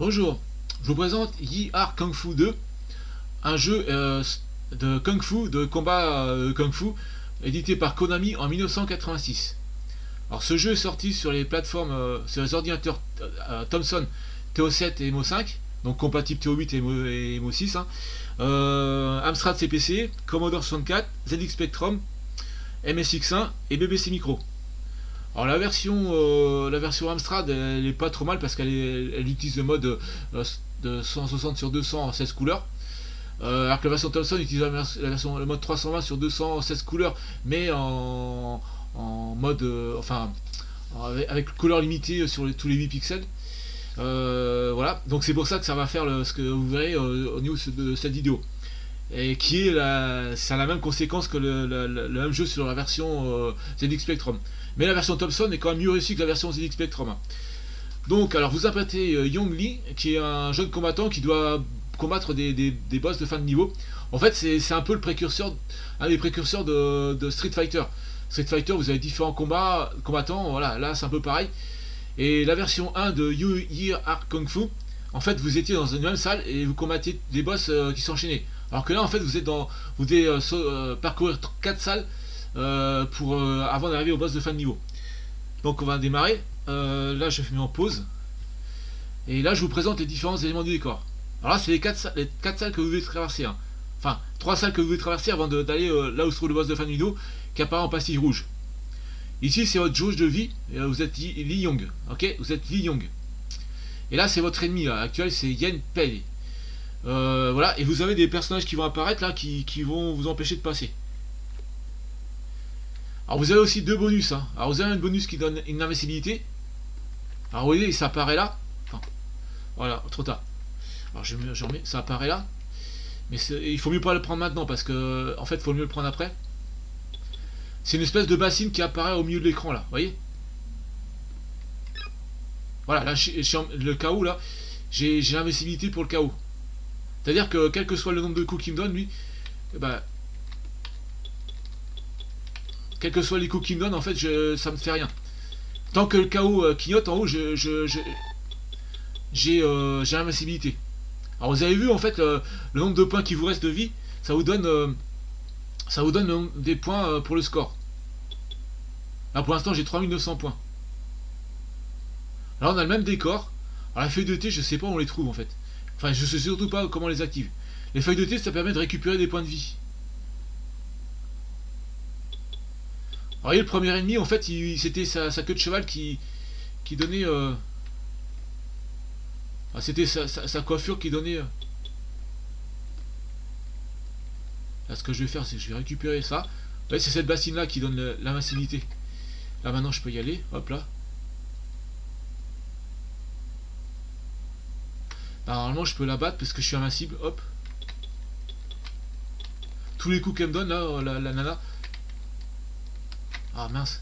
Bonjour, je vous présente Yie Ar Kung Fu 2, un jeu de Kung Fu, de combat Kung Fu, édité par Konami en 1986. Alors ce jeu est sorti sur les plateformes, sur les ordinateurs Thomson TO7 et MO5, donc compatible TO8 et MO6, hein, Amstrad CPC, Commodore 64, ZX Spectrum, MSX1 et BBC Micro. Alors la version Amstrad elle est pas trop mal parce qu'elle utilise le mode de 160 sur 200 en 16 couleurs, alors que la version Thomson utilise le mode 320 sur 200 en 16 couleurs, mais en mode avec couleur limitée sur tous les 8 pixels. Voilà, donc c'est pour ça que ça va faire ce que vous verrez au niveau de cette vidéo, et qui est ça a la même conséquence que le même jeu sur la version ZX Spectrum. Mais la version Thomson est quand même mieux réussie que la version ZX Spectrum. Donc, alors vous appréciez Yong Li, qui est un jeune combattant qui doit combattre des boss de fin de niveau. En fait, c'est un peu le précurseur, un des précurseurs de Street Fighter. Street Fighter, vous avez différents combattants, voilà, là c'est un peu pareil. Et la version 1 de Yie Ar Kung Fu, en fait, vous étiez dans une même salle et vous combattiez des boss qui s'enchaînaient. Alors que là, en fait, vous devez parcourir 4 salles avant d'arriver au boss de fin de niveau. Donc on va démarrer. Là je fais en pause. Et là je vous présente les différents éléments du décor. Alors là c'est les 4 salles que vous devez traverser, hein. Enfin 3 salles que vous devez traverser avant d'aller là où se trouve le boss de fin de niveau, qui apparaît en pastille rouge. Ici c'est votre jauge de vie. Vous êtes Lee Young. Ok, vous êtes Lee Young. Et là c'est votre ennemi là, actuel, c'est Yen Pei. Voilà, et vous avez des personnages qui vont apparaître là, qui vont vous empêcher de passer. Alors vous avez aussi deux bonus, hein. Alors vous avez un bonus qui donne une invincibilité. Alors vous voyez, ça apparaît là. Enfin, voilà, trop tard. Alors je remets, ça apparaît là. Mais il faut mieux pas le prendre maintenant parce que en fait il faut mieux le prendre après. C'est une espèce de bassine qui apparaît au milieu de l'écran là, vous voyez. Voilà, là le KO là, j'ai l'invincibilité pour le KO. C'est-à-dire que quel que soit le nombre de coups qu'il me donne, lui, bah, quels que soient les coups qu'il me donne, en fait, ça me fait rien. Tant que le KO clignote en haut, j'ai l'invincibilité. Alors vous avez vu en fait le nombre de points qui vous reste de vie, ça vous donne des points pour le score. Là pour l'instant j'ai 3900 points. Là on a le même décor. Alors la feuille de thé, je sais pas où on les trouve en fait. Enfin je sais surtout pas comment on les active. Les feuilles de thé, ça permet de récupérer des points de vie. Alors, vous voyez, le premier ennemi, en fait, c'était sa queue de cheval qui donnait... c'était sa coiffure qui donnait... Là, ce que je vais faire, c'est que je vais récupérer ça. Vous voyez, c'est cette bassine-là qui donne l'invincibilité. Là, maintenant, je peux y aller. Hop, là. Bah, normalement, je peux la battre parce que je suis invincible. Hop. Tous les coups qu'elle me donne, là, la nana... Ah mince.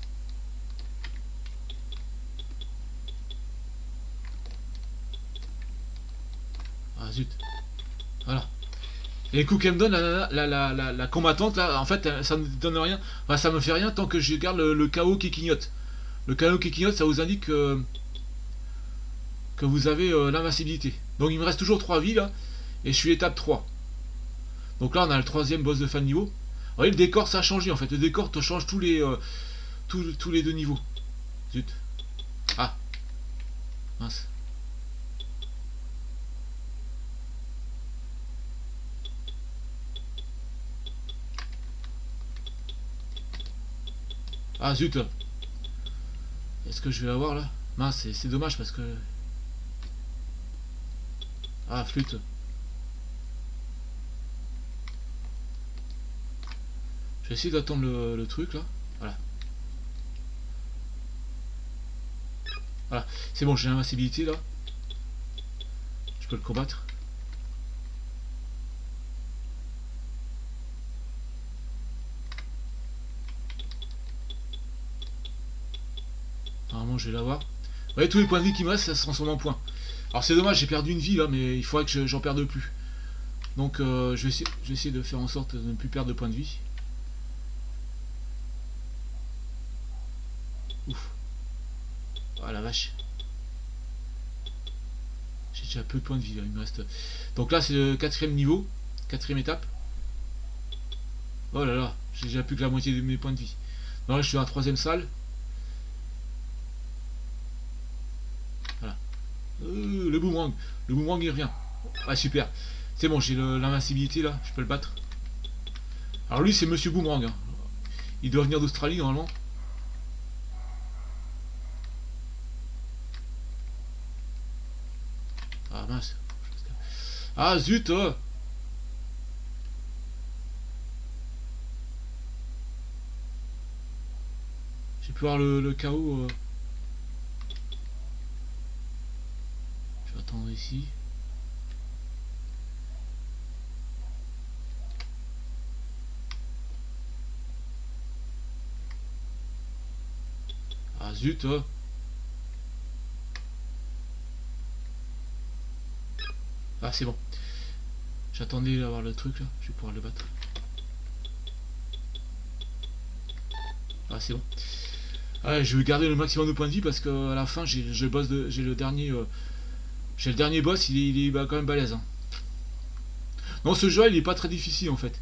Ah zut. Voilà. Et les coups qu'elle me donne, la combattante, là, en fait, ça ne me donne rien. Enfin, ça me fait rien tant que je garde le KO qui clignote. Le KO qui clignote, ça vous indique que vous avez l'invincibilité. Donc il me reste toujours 3 vies, là. Et je suis étape 3. Donc là, on a le troisième boss de fin de niveau. Vous voyez, le décor ça a changé en fait, le décor te change tous les deux niveaux. Zut. Ah. Mince. Ah zut. Est-ce que je vais l'avoir là? Mince, c'est dommage parce que... Ah flûte. Je vais essayer d'attendre le truc là. Voilà. Voilà. C'est bon, j'ai l'invincibilité là. Je peux le combattre. Normalement, je vais l'avoir. Vous voyez, tous les points de vie qui me restent, ça se transforme en points. Alors c'est dommage, j'ai perdu une vie là, mais il faudrait que j'en perde plus. Donc je vais essayer de faire en sorte de ne plus perdre de points de vie. Ouf. Ah la vache. J'ai déjà peu de points de vie là, il me reste. Donc là c'est le quatrième niveau, quatrième étape. Oh là là, j'ai déjà plus que la moitié de mes points de vie. Non, là je suis dans la troisième salle. Voilà. Le boomerang. Le boomerang il revient. Ah super. C'est bon, j'ai l'invincibilité là, je peux le battre. Alors lui c'est Monsieur Boomerang. Hein. Il doit venir d'Australie normalement. Ah mince. Ah zut J'ai pu voir le chaos. Je vais attendre ici. Ah zut Ah c'est bon. J'attendais d'avoir le truc là, je vais pouvoir le battre. Ah c'est bon. Ah, je vais garder le maximum de points de vie parce que à la fin j'ai le dernier boss, il est bah, quand même balèze. Hein. Non ce jeu il est pas très difficile en fait.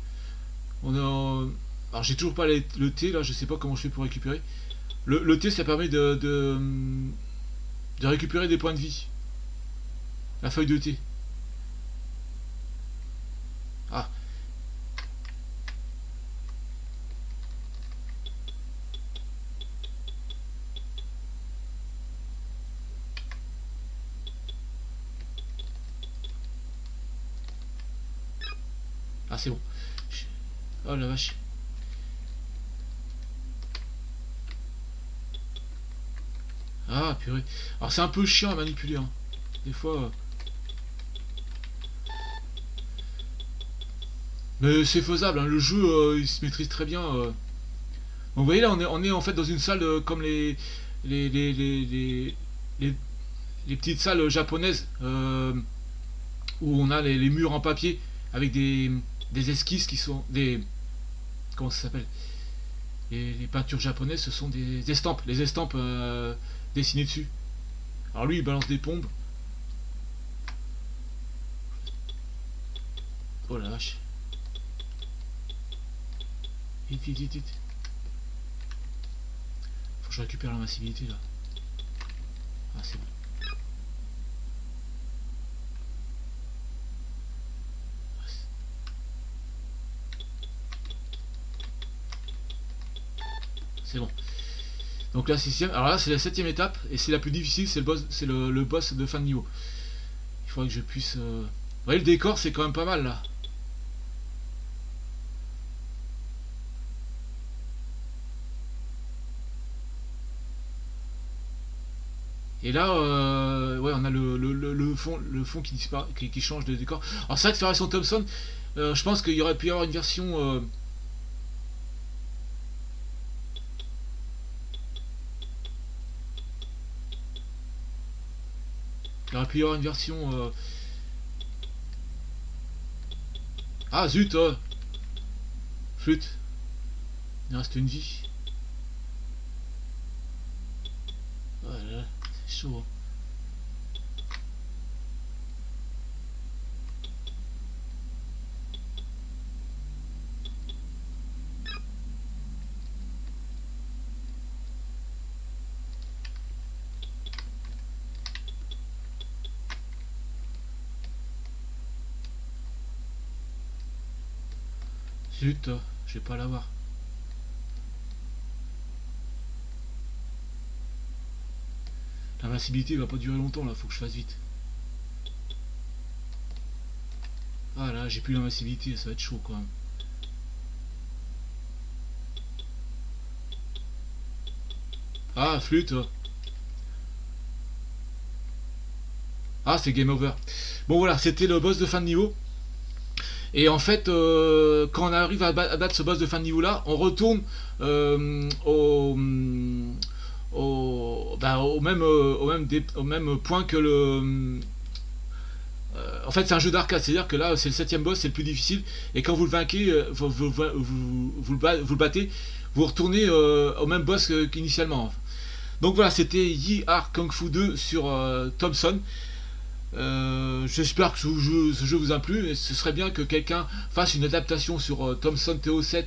On a, alors j'ai toujours pas le thé là, je sais pas comment je fais pour récupérer. Le thé ça permet de récupérer des points de vie. La feuille de thé. Ah. Ah c'est bon. Oh la vache. Ah purée. Alors c'est un peu chiant à manipuler hein. Des fois Mais c'est faisable hein. Le jeu il se maîtrise très bien Donc vous voyez là on est en fait dans une salle comme les petites salles japonaises où on a les murs en papier avec des esquisses qui sont des comment ça s'appelle les peintures japonaises, ce sont des estampes, les estampes dessinées dessus. Alors lui il balance des pompes. Oh la vache. Vite, vite, vite, vite. Faut que je récupère l'invincibilité là. Ah c'est bon. C'est bon. Donc là, sixième. Alors là, c'est la septième étape et c'est la plus difficile. C'est le boss de fin de niveau. Il faudrait que je puisse. Vous voyez, le décor, c'est quand même pas mal là. Et là, ouais, on a le fond qui disparaît, qui change de décor. Alors c'est vrai que sur la version Thomson, je pense qu'il y aurait pu y avoir une version. Il aurait pu y avoir une version. Ah zut Flûte. Il reste une vie. Voilà, c'est chaud. Zut, je vais pas l'avoir. L'invincibilité va pas durer longtemps là, faut que je fasse vite. Ah là, j'ai plus l'invincibilité, ça va être chaud quand même. Ah, flûte. Ah, c'est game over. Bon voilà, c'était le boss de fin de niveau. Et en fait, quand on arrive à battre ce boss de fin de niveau là, on retourne au même point que le... en fait, c'est un jeu d'arcade, c'est-à-dire que là, c'est le 7ème boss, c'est le plus difficile. Et quand vous le vainquez, vous le battez, vous retournez au même boss qu'initialement. Donc voilà, c'était Yie Ar Kung Fu 2 sur Thomson. J'espère que ce jeu vous a plu, et ce serait bien que quelqu'un fasse une adaptation sur Thomson TO8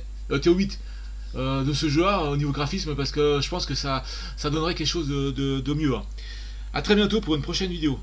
de ce jeu là au niveau graphisme, parce que je pense que ça donnerait quelque chose de mieux. A très bientôt pour une prochaine vidéo.